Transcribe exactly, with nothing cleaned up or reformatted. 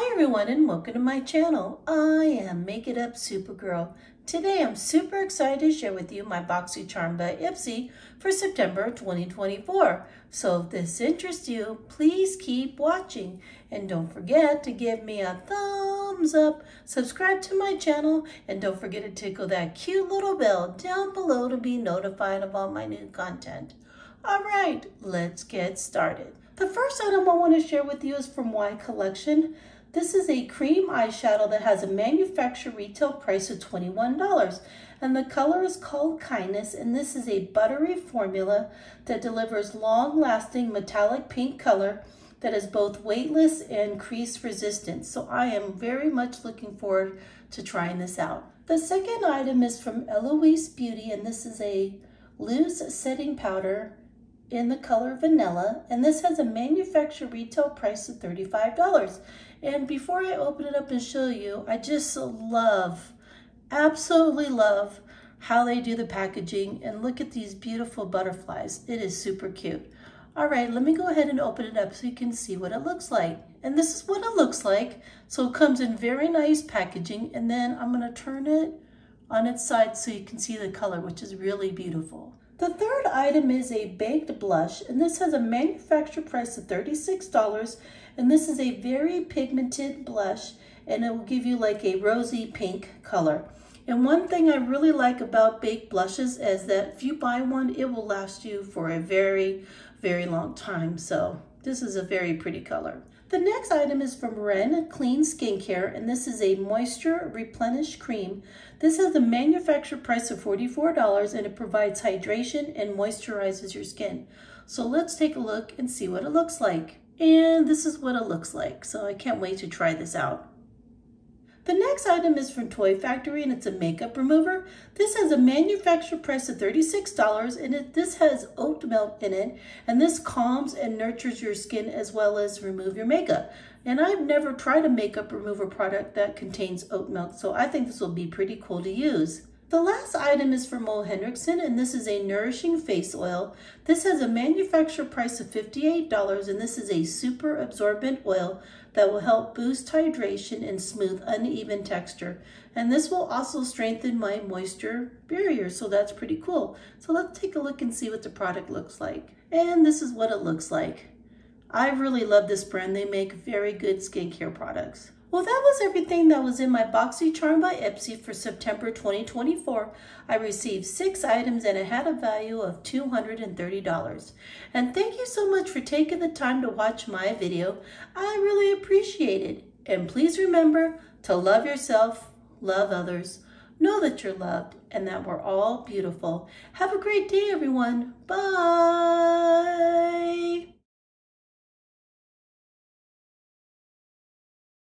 Hi everyone and welcome to my channel. I am Make It Up Supergirl. Today I'm super excited to share with you my BoxyCharm by Ipsy for September twenty twenty-four. So if this interests you, please keep watching and don't forget to give me a thumbs up, subscribe to my channel, and don't forget to tickle that cute little bell down below to be notified of all my new content. All right, let's get started. The first item I want to share with you is from Y C Collection. This is a cream eyeshadow that has a manufacturer retail price of twenty-one dollars. And the color is called Kindness, and this is a buttery formula that delivers long-lasting metallic pink color that is both weightless and crease resistant. So I am very much looking forward to trying this out. The second item is from Eloise Beauty, and this is a loose setting powder in the color vanilla, and this has a manufacturer retail price of thirty-five dollars. And before I open it up and show you, I just love, absolutely love how they do the packaging, and look at these beautiful butterflies. It is super cute. All right, let me go ahead and open it up so you can see what it looks like. And this is what it looks like. So it comes in very nice packaging, and then I'm gonna turn it on its side so you can see the color, which is really beautiful. The third item is a baked blush, and this has a manufacturer price of thirty-six dollars, and this is a very pigmented blush, and it will give you like a rosy pink color. And one thing I really like about baked blushes is that if you buy one, it will last you for a very, very long time. So this is a very pretty color. The next item is from Ren Clean Skincare, and this is a moisture replenish cream. This has a manufacturer price of forty-four dollars, and it provides hydration and moisturizes your skin. So let's take a look and see what it looks like. And this is what it looks like, so I can't wait to try this out. The next item is from Toy Factory, and it's a makeup remover. This has a manufacturer price of thirty-six dollars, and it, this has oat milk in it, and this calms and nurtures your skin as well as remove your makeup. And I've never tried a makeup remover product that contains oat milk, so I think this will be pretty cool to use. The last item is from Ole Hendriksen, and this is a nourishing face oil. This has a manufacturer price of fifty-eight dollars, and this is a super absorbent oil that will help boost hydration and smooth uneven texture. And this will also strengthen my moisture barrier, so that's pretty cool. So let's take a look and see what the product looks like. And this is what it looks like. I really love this brand. They make very good skincare products. Well, that was everything that was in my BoxyCharm by Ipsy for September twenty twenty-four. I received six items and it had a value of two hundred thirty dollars. And thank you so much for taking the time to watch my video. I really appreciate it. And please remember to love yourself, love others, know that you're loved, and that we're all beautiful. Have a great day, everyone. Bye.